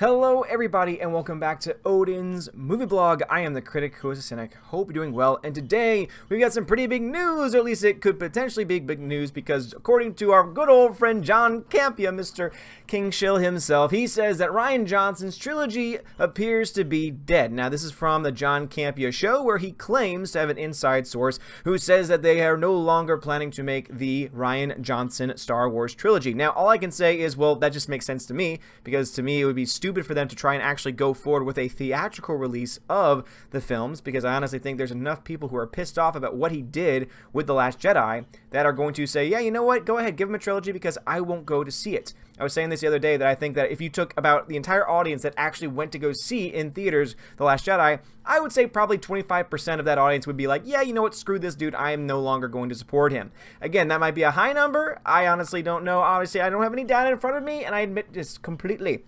Hello everybody and welcome back to Odin's Movie Blog. I am the critic, Kosis, and I hope you're doing well. And today we've got some pretty big news, or at least it could potentially be big news, because according to our good old friend John Campea, Mr. King Shill himself, he says that Rian Johnson's trilogy appears to be dead. Now this is from the John Campea show, where he claims to have an inside source who says that they are no longer planning to make the Rian Johnson Star Wars trilogy. Now all I can say is, well, that just makes sense to me, because to me it would be stupid for them to try and actually go forward with a theatrical release of the films, because I honestly think there's enough people who are pissed off about what he did with The Last Jedi that are going to say, yeah, you know what, go ahead, give him a trilogy, because I won't go to see it. I was saying this the other day that I think that if you took about the entire audience that actually went to go see in theaters The Last Jedi, I would say probably 25% of that audience would be like, yeah, you know what, screw this dude, I am no longer going to support him. Again, that might be a high number, I honestly don't know, obviously I don't have any data in front of me, and I admit this completely.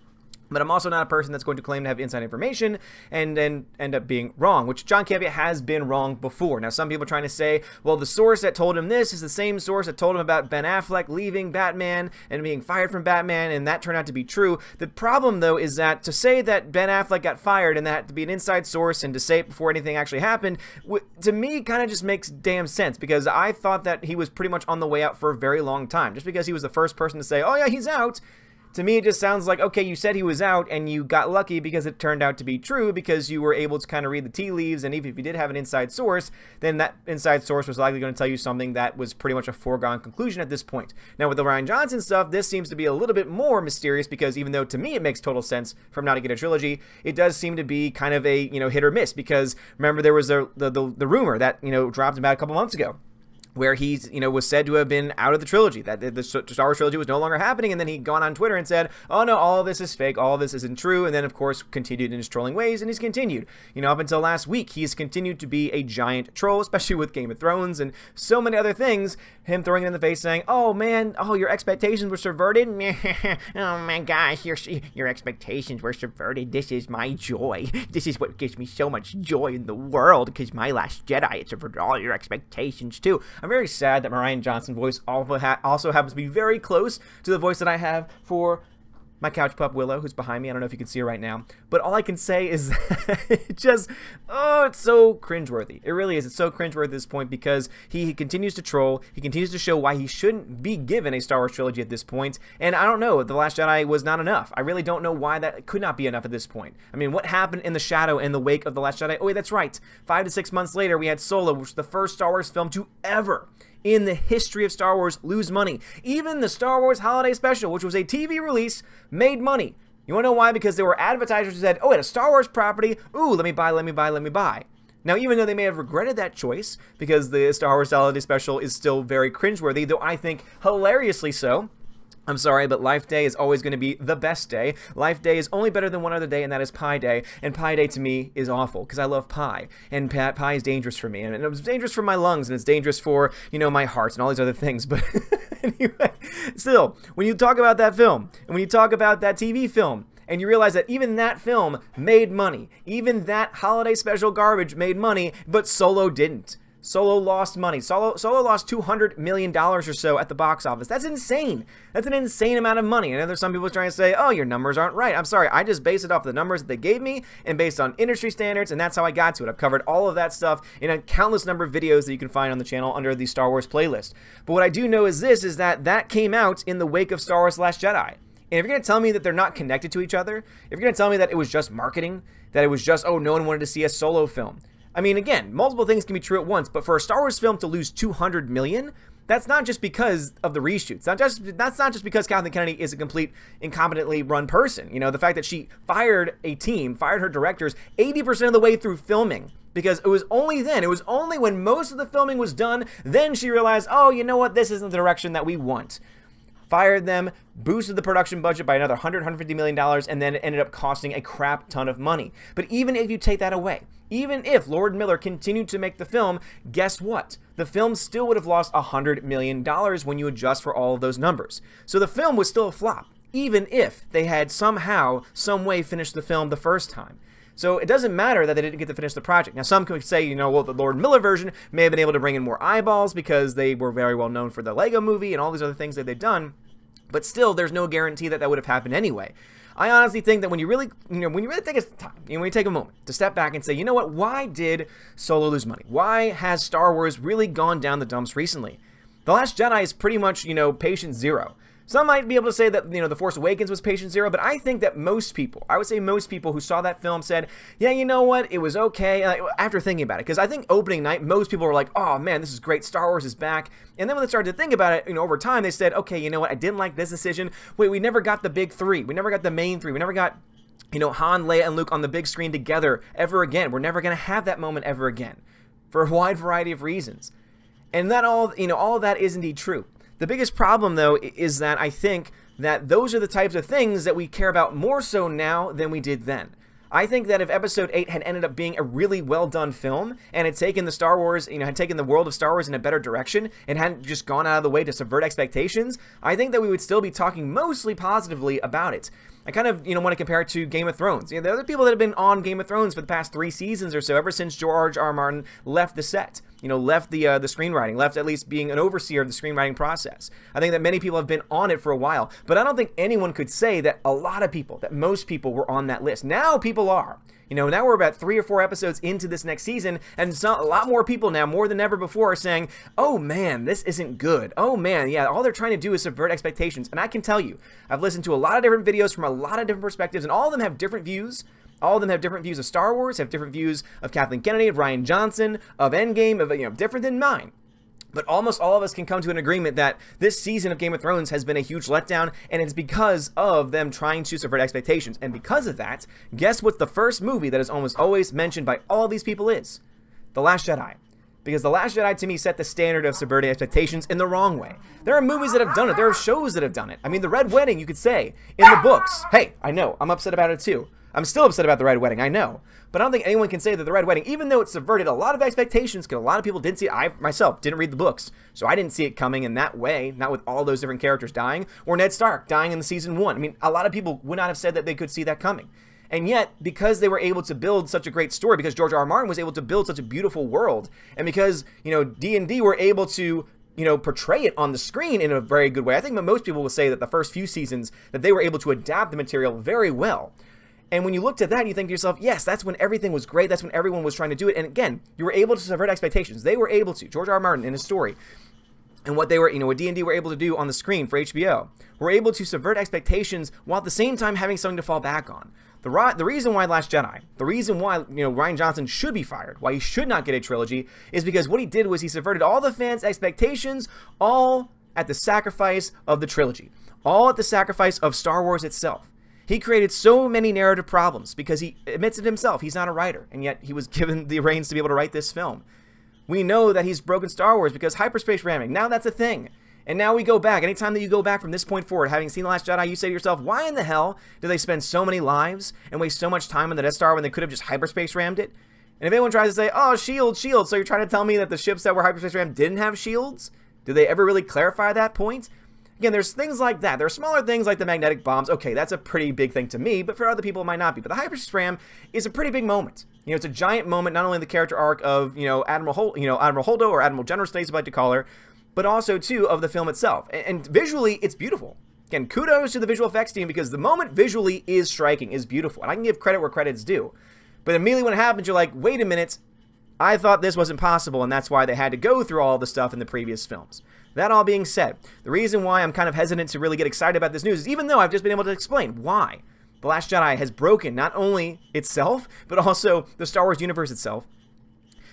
But I'm also not a person that's going to claim to have inside information and then end up being wrong, which John Campea has been wrong before. Now, some people are trying to say, well, the source that told him this is the same source that told him about Ben Affleck leaving Batman and being fired from Batman, and that turned out to be true. The problem, though, is that to say that Ben Affleck got fired and that had to be an inside source and to say it before anything actually happened, to me, kind of just makes damn sense, because I thought that he was pretty much on the way out for a very long time. Just because he was the first person to say, oh, yeah, he's out, to me, it just sounds like, okay, you said he was out and you got lucky because it turned out to be true, because you were able to kind of read the tea leaves, and even if you did have an inside source, then that inside source was likely going to tell you something that was pretty much a foregone conclusion at this point. Now, with the Rian Johnson stuff, this seems to be a little bit more mysterious, because even though to me it makes total sense for him not to get a trilogy, it does seem to be kind of a, you know, hit or miss, because remember there was the rumor that, you know, dropped about a couple months ago, where he, you know, was said to have been out of the trilogy, that the Star Wars trilogy was no longer happening, and then he'd gone on Twitter and said, oh no, all of this is fake, all of this isn't true, and then of course continued in his trolling ways, and he's continued. You know, up until last week, he's continued to be a giant troll, especially with Game of Thrones and so many other things, him throwing it in the face saying, oh man, oh, your expectations were subverted, oh my gosh, your expectations were subverted, this is my joy, this is what gives me so much joy in the world, because my Last Jedi, it subverted all your expectations too. I'm very sad that Rian Johnson's voice also happens to be very close to the voice that I have for my couch pup Willow, who's behind me. I don't know if you can see her right now, but all I can say is that it just, oh, it's so cringeworthy. It really is. It's so cringeworthy at this point, because he continues to troll. He continues to show why he shouldn't be given a Star Wars trilogy at this point. And I don't know, The Last Jedi was not enough. I really don't know why that could not be enough at this point. I mean, what happened in the shadow and the wake of The Last Jedi? Oh, wait, that's right. 5 to 6 months later, we had Solo, which was the first Star Wars film to ever in the history of Star Wars lose money. Even the Star Wars Holiday Special, which was a TV release, made money. You wanna know why? Because there were advertisers who said, oh, it's a Star Wars property, ooh, let me buy, let me buy, let me buy. Now, even though they may have regretted that choice, because the Star Wars Holiday Special is still very cringeworthy, though I think hilariously so. I'm sorry, but Life Day is always going to be the best day. Life Day is only better than one other day, and that is Pie Day. And Pie Day to me is awful, because I love pie. And pie is dangerous for me. And it's dangerous for my lungs, and it's dangerous for, you know, my heart and all these other things. But anyway, still, when you talk about that film, and when you talk about that TV film, and you realize that even that film made money, even that holiday special garbage made money, but Solo didn't. Solo lost money. Solo lost $200 million or so at the box office. That's insane. That's an insane amount of money. I know there's some people trying to say, oh, your numbers aren't right. I'm sorry. I just based it off the numbers that they gave me and based on industry standards, and that's how I got to it. I've covered all of that stuff in a countless number of videos that you can find on the channel under the Star Wars playlist. But what I do know is this, is that that came out in the wake of Star Wars: The Last Jedi. And if you're going to tell me that they're not connected to each other, if you're going to tell me that it was just marketing, that it was just, oh, no one wanted to see a Solo film, I mean, again, multiple things can be true at once, but for a Star Wars film to lose $200 million, that's not just because of the reshoots. That's not just because Kathleen Kennedy is a complete incompetently run person. You know, the fact that she fired a team, fired her directors 80% of the way through filming, because it was only then, it was only when most of the filming was done, then she realized, oh, you know what, this isn't the direction that we want. Fired them, boosted the production budget by another $100, $150 million, and then it ended up costing a crap ton of money. But even if you take that away, even if Lord Miller continued to make the film, guess what? The film still would have lost $100 million when you adjust for all of those numbers. So the film was still a flop, even if they had somehow, some way finished the film the first time. So it doesn't matter that they didn't get to finish the project. Now, some could say, you know, well, the Lord Miller version may have been able to bring in more eyeballs because they were very well known for the Lego movie and all these other things that they've done. But still, there's no guarantee that that would have happened anyway. I honestly think that when you really, take a time, when you take a moment to step back and say, you know what, why did Solo lose money? Why has Star Wars really gone down the dumps recently? The Last Jedi is pretty much, patient zero. Some might be able to say that, The Force Awakens was patient zero, but I think that most people, who saw that film said, yeah, you know what, it was okay, after thinking about it. Because I think opening night, most people were like, oh man, this is great, Star Wars is back. And then when they started to think about it, over time, they said, okay, you know what, I didn't like this decision. Wait, we never got the big three. We never got the main three. We never got, Han, Leia, and Luke on the big screen together ever again. We're never going to have that moment ever again for a wide variety of reasons. And that all, all of that is indeed true. The biggest problem, though, is that I think that those are the types of things that we care about more so now than we did then. I think that if Episode 8 had ended up being a really well-done film and had taken the Star Wars, had taken the world of Star Wars in a better direction and hadn't just gone out of the way to subvert expectations, I think that we would still be talking mostly positively about it. I kind of, want to compare it to Game of Thrones. There are other people that have been on Game of Thrones for the past 3 seasons or so, ever since George R. R. Martin left the set, left the screenwriting, left at least being an overseer of the screenwriting process. I think that many people have been on it for a while, but I don't think anyone could say that a lot of people, that most people were on that list. Now people are. Now we're about 3 or 4 episodes into this next season, and a lot more people now, more than ever before, are saying, oh man, this isn't good. Oh man, yeah, all they're trying to do is subvert expectations. And I can tell you, I've listened to a lot of different videos from a lot of different perspectives, and all of them have different views. All of them have different views of Star Wars, have different views of Kathleen Kennedy, of Rian Johnson, of Endgame, of, different than mine. But almost all of us can come to an agreement that this season of Game of Thrones has been a huge letdown, and it's because of them trying to subvert expectations. And because of that, guess what the first movie that is almost always mentioned by all these people is? The Last Jedi. Because The Last Jedi, to me, set the standard of subverting expectations in the wrong way. There are movies that have done it. There are shows that have done it. I mean, The Red Wedding, you could say, in the books. Hey, I know, I'm upset about it too. I'm still upset about The Red Wedding, I know. But I don't think anyone can say that The Red Wedding, even though it subverted a lot of expectations, because a lot of people didn't see it. I, myself, didn't read the books. So I didn't see it coming in that way, not with all those different characters dying, or Ned Stark dying in the season 1. I mean, a lot of people would not have said that they could see that coming. And yet, because they were able to build such a great story, because George R. R. Martin was able to build such a beautiful world, and because, D&D were able to portray it on the screen in a very good way. I think most people will say that the first few seasons, that they were able to adapt the material very well. And when you looked at that, you think to yourself, yes, that's when everything was great. That's when everyone was trying to do it. And again, you were able to subvert expectations. They were able to. George R. R. Martin in his story and what they were, what D&D were able to do on the screen for HBO, were able to subvert expectations while at the same time having something to fall back on. The reason why Last Jedi, the reason why, Rian Johnson should be fired, why he should not get a trilogy, is because what he did was he subverted all the fans' expectations, all at the sacrifice of the trilogy, all at the sacrifice of Star Wars itself. He created so many narrative problems because he admits it himself. He's not a writer, and yet he was given the reins to be able to write this film. We know that he's broken Star Wars because hyperspace ramming, now that's a thing. And now we go back. Anytime that you go back from this point forward, having seen The Last Jedi, you say to yourself, why in the hell do they spend so many lives and waste so much time on the Death Star when they could have just hyperspace rammed it? And if anyone tries to say, oh, shield, shield, so you're trying to tell me that the ships that were hyperspace rammed didn't have shields? Did they ever really clarify that point? Again, there's things like that. There are smaller things like the magnetic bombs. Okay, that's a pretty big thing to me, but for other people it might not be. But the hyperspace ram is a pretty big moment. It's a giant moment, not only in the character arc of, Admiral Holdo, or Admiral General Stace, I like to call her, but also, too, of the film itself. And visually, it's beautiful. Again, kudos to the visual effects team, because the moment visually is striking, is beautiful. And I can give credit where credit's due. But immediately when it happens, you're like, wait a minute, I thought this wasn't possible, and that's why they had to go through all the stuff in the previous films. That all being said, the reason why I'm kind of hesitant to really get excited about this news is even though I've just been able to explain why The Last Jedi has broken not only itself, but also the Star Wars universe itself.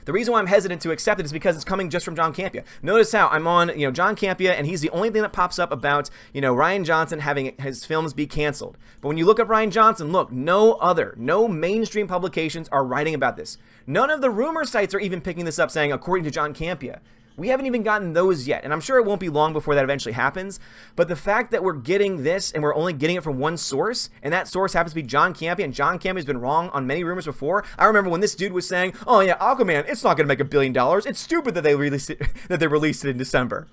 The reason why I'm hesitant to accept it is because it's coming just from John Campea. Notice how I'm on, John Campea, and he's the only thing that pops up about, Rian Johnson having his films be canceled. But when you look up Rian Johnson, look, no mainstream publications are writing about this. None of the rumor sites are even picking this up saying, according to John Campea. We haven't even gotten those yet, and I'm sure it won't be long before that eventually happens, but the fact that we're getting this, and we're only getting it from one source, and that source happens to be John Campea, and John Campea's been wrong on many rumors before. I remember when this dude was saying, oh yeah, Aquaman, it's not going to make $1 billion, it's stupid that they released it, in December.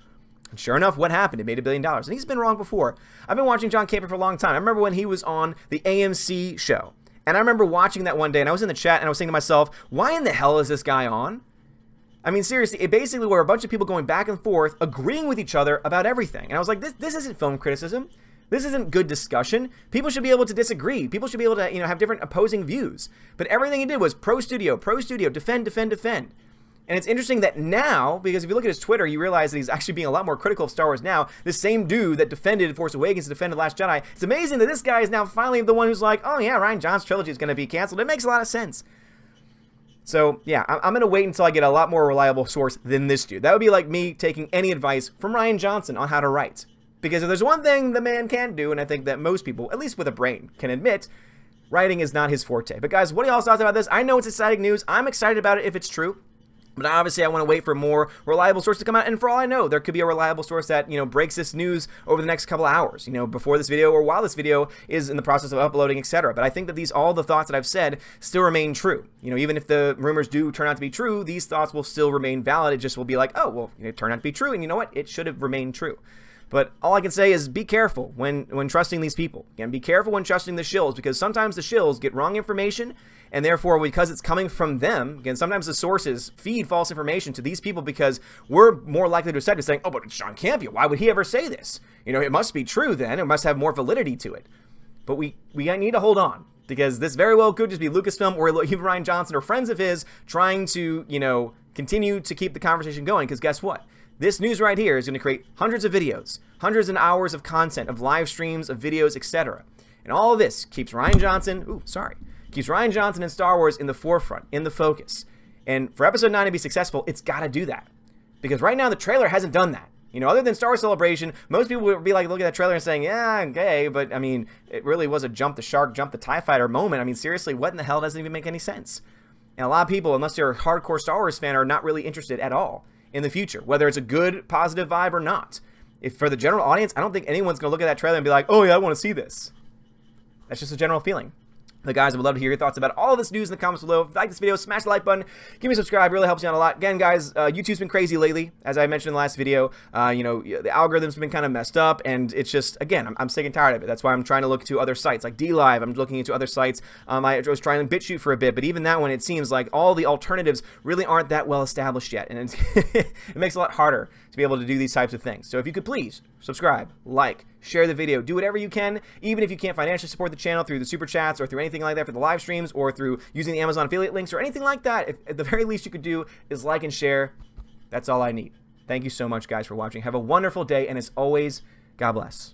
And sure enough, what happened? It made $1 billion, and he's been wrong before. I've been watching John Campea for a long time. I remember when he was on the AMC show, and I remember watching that one day, and I was in the chat, and I was saying to myself, why in the hell is this guy on? I mean, seriously, it basically were a bunch of people going back and forth, agreeing with each other about everything. And I was like, this isn't film criticism. This isn't good discussion. People should be able to disagree. People should be able to, you know, have different opposing views. But everything he did was pro studio, defend, defend, defend. And it's interesting that now, because if you look at his Twitter, you realize that he's actually being a lot more critical of Star Wars now. The same dude that defended Force Awakens, defended Last Jedi. It's amazing that this guy is now finally the one who's like, oh yeah, Rian Johnson's trilogy is going to be canceled. It makes a lot of sense. So yeah, I'm going to wait until I get a lot more reliable source than this dude. That would be like me taking any advice from Rian Johnson on how to write. Because if there's one thing the man can do, and I think that most people, at least with a brain, can admit, writing is not his forte. But guys, what are y'all's thoughts about this? I know it's exciting news. I'm excited about it if it's true. But obviously I want to wait for more reliable source to come out, and for all I know, there could be a reliable source that, you know, breaks this news over the next couple of hours, you know, before this video or while this video is in the process of uploading, etc. But I think that these, all the thoughts that I've said still remain true. You know, even if the rumors do turn out to be true, these thoughts will still remain valid. It just will be like, oh, well, it turned out to be true, and you know what? It should have remained true. But all I can say is be careful when trusting these people. Again, be careful when trusting the shills, because sometimes the shills get wrong information, and therefore, because it's coming from them, again, sometimes the sources feed false information to these people because we're more likely to accept it saying, oh, but it's John Campea. Why would he ever say this? You know, it must be true then. It must have more validity to it. But we need to hold on, because this very well could just be Lucasfilm or Rian Johnson or friends of his trying to, you know, continue to keep the conversation going, because guess what? This news right here is going to create hundreds of videos, hundreds and hours of content, of live streams, of videos, etc. And all of this keeps Rian Johnson, keeps Rian Johnson and Star Wars in the forefront, in the focus. And for Episode 9 to be successful, it's got to do that. Because right now the trailer hasn't done that. You know, other than Star Wars Celebration, most people would be like looking at that trailer and saying, yeah, okay, but I mean, it really was a jump the shark, jump the TIE fighter moment. I mean, seriously, what in the hell? Doesn't even make any sense. And a lot of people, unless they're a hardcore Star Wars fan, are not really interested at all in the future, whether it's a good, positive vibe or not. If for the general audience, I don't think anyone's going to look at that trailer and be like, oh yeah, I want to see this. That's just a general feeling. But guys, I would love to hear your thoughts about all of this news in the comments below. If you like this video, smash the like button, give me a subscribe, really helps you out a lot. Again, guys, YouTube's been crazy lately. As I mentioned in the last video, you know, the algorithm's been kind of messed up, and it's just, again, I'm sick and tired of it. That's why I'm trying to look to other sites, like DLive, I'm looking into other sites. I was trying BitChute for a bit, but even that one, it seems like all the alternatives really aren't that well established yet, and it makes it a lot harder to be able to do these types of things. So if you could please subscribe, like, share the video, do whatever you can, even if you can't financially support the channel through the super chats or through anything like that for the live streams or through using the Amazon affiliate links or anything like that. If, at the very least you could do is like and share. That's all I need. Thank you so much, guys, for watching. Have a wonderful day, and as always, God bless.